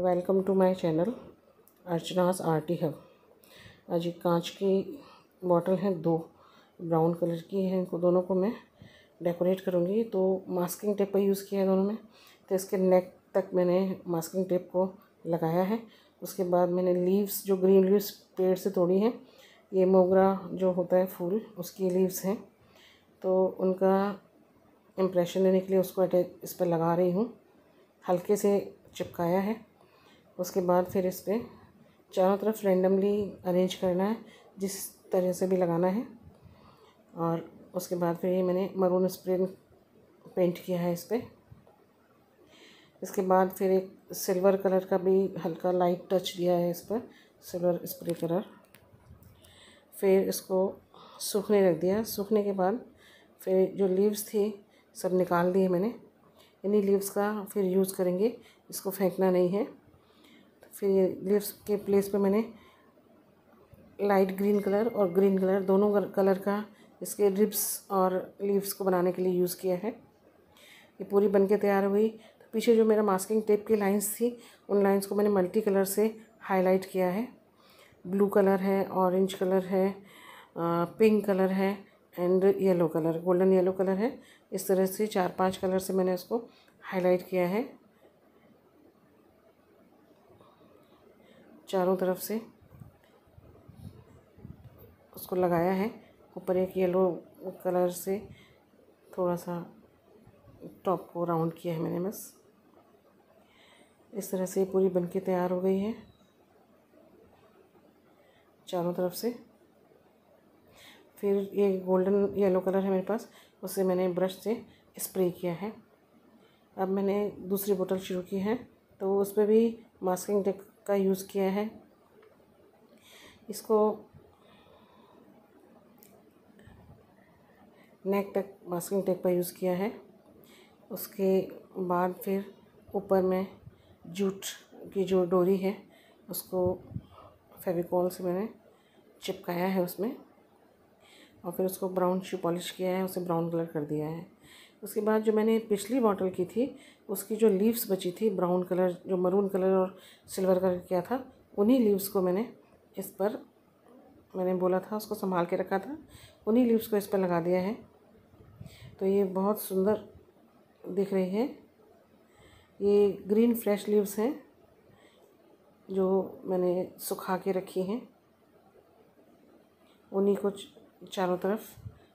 Welcome to my channel Archana's art hub. आज एक कांच की बॉटल है, दो ब्राउन कलर की है। इनको दोनों को मैं डेकोरेट करूँगी। तो मास्किंग टेप का यूज़ किया है दोनों में। तो इसके नेक तक मैंने मास्किंग टेप को लगाया है। उसके बाद मैंने लीव्स, जो ग्रीन लीव्स पेड़ से तोड़ी हैं, ये मोगरा जो होता है फूल, उसकी लीव्स हैं। तो उनका इम्प्रेशन देने के लिए उसको इस पर लगा रही हूँ, हल्के से चिपकाया है। उसके बाद फिर इस पर चारों तरफ रैंडमली अरेंज करना है, जिस तरह से भी लगाना है। और उसके बाद फिर ये मैंने मरून स्प्रे पेंट किया है इस पर। इसके बाद फिर एक सिल्वर कलर का भी हल्का लाइट टच दिया है इस पर, सिल्वर स्प्रे कलर। फिर इसको सूखने रख दिया। सूखने के बाद फिर जो लीव्स थी सब निकाल दिए मैंने। इन्हीं लीव्स का फिर यूज़ करेंगे, इसको फेंकना नहीं है। फिर ये लीव्स के प्लेस पे मैंने लाइट ग्रीन कलर और ग्रीन कलर, दोनों कलर का इसके रिब्स और लीव्स को बनाने के लिए यूज़ किया है। ये पूरी बन के तैयार हुई। तो पीछे जो मेरा मास्किंग टेप की लाइंस थी, उन लाइंस को मैंने मल्टी कलर से हाईलाइट किया है। ब्लू कलर है, ऑरेंज कलर है, पिंक कलर है and yellow colour, golden yellow colour है। इस तरह से 4-5 कलर से मैंने इसको हाईलाइट किया है चारों तरफ से, उसको लगाया है। ऊपर एक येलो कलर से थोड़ा सा टॉप को राउंड किया है मैंने, बस। इस तरह से पूरी बनके तैयार हो गई है चारों तरफ से। फिर ये गोल्डन येलो कलर है मेरे पास, उसे मैंने ब्रश से स्प्रे किया है। अब मैंने दूसरी बोतल शुरू की है, तो उस पर भी मास्किंग टेप का यूज़ किया है। इसको नेक तक मास्किंग टेप का यूज़ किया है। उसके बाद फिर ऊपर में जूट की जो डोरी है, उसको फेविकॉल से मैंने चिपकाया है उसमें। और फिर उसको ब्राउन शू पॉलिश किया है, उसे ब्राउन कलर कर दिया है। उसके बाद जो मैंने पिछली बॉटल की थी, उसकी जो लीव्स बची थी ब्राउन कलर, जो मरून कलर और सिल्वर कलर किया था, उन्हीं लीव्स को मैंने इस पर, मैंने बोला था उसको संभाल के रखा था, उन्हीं लीव्स को इस पर लगा दिया है। तो ये बहुत सुंदर दिख रही है। ये ग्रीन फ्रेश लीव्स हैं जो मैंने सुखा के रखी हैं। उन्हीं को चारों तरफ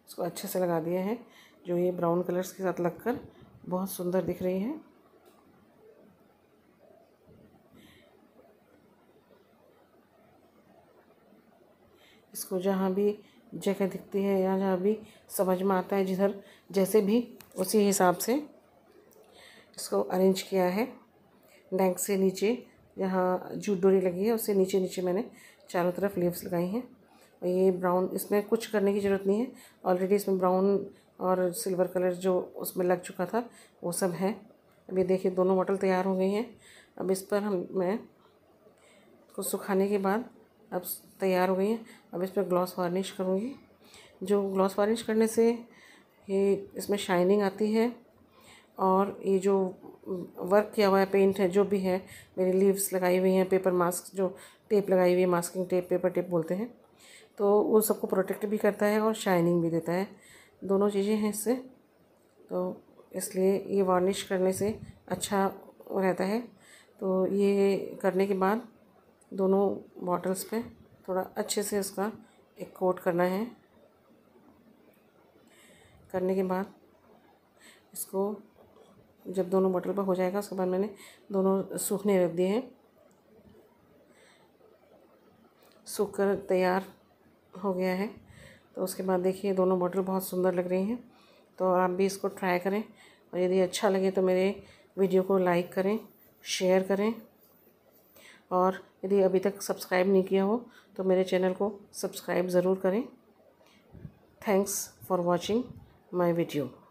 इसको अच्छे से लगा दिया है, जो ये ब्राउन कलर्स के साथ लगकर बहुत सुंदर दिख रही है। इसको जहाँ भी जगह दिखती है या जहाँ भी समझ में आता है, जिधर जैसे भी उसी हिसाब से इसको अरेंज किया है। नेक से नीचे जहाँ जूट डोरी लगी है, उससे नीचे नीचे मैंने चारों तरफ लीव्स लगाई हैं। ये ब्राउन, इसमें कुछ करने की ज़रूरत नहीं है, ऑलरेडी इसमें ब्राउन और सिल्वर कलर जो उसमें लग चुका था वो सब है। अब ये देखिए दोनों बॉटल तैयार हो गई हैं। अब इस पर मैं इसको सुखाने के बाद अब तैयार हो गई हैं। अब इस पर ग्लॉस वार्निश करूँगी। जो ग्लॉस वार्निश करने से ये इसमें शाइनिंग आती है, और ये जो वर्क किया हुआ है, पेंट है जो भी है, मेरी लीव्स लगाई हुई हैं, पेपर मास्क जो टेप लगाई हुई है, मास्किंग टेप, पेपर टेप बोलते हैं, तो वो सबको प्रोटेक्ट भी करता है और शाइनिंग भी देता है, दोनों चीज़ें हैं इससे। तो इसलिए ये वार्निश करने से अच्छा रहता है। तो ये करने के बाद दोनों बॉटल्स पे थोड़ा अच्छे से इसका एक कोट करना है। करने के बाद इसको जब दोनों बॉटल पर हो जाएगा, उसके बाद मैंने दोनों सूखने रख दिए हैं। सूख कर तैयार हो गया है। तो उसके बाद देखिए दोनों बॉटल बहुत सुंदर लग रही हैं। तो आप भी इसको ट्राई करें, और यदि अच्छा लगे तो मेरे वीडियो को लाइक करें, शेयर करें, और यदि अभी तक सब्सक्राइब नहीं किया हो तो मेरे चैनल को सब्सक्राइब ज़रूर करें। Thanks for watching my video.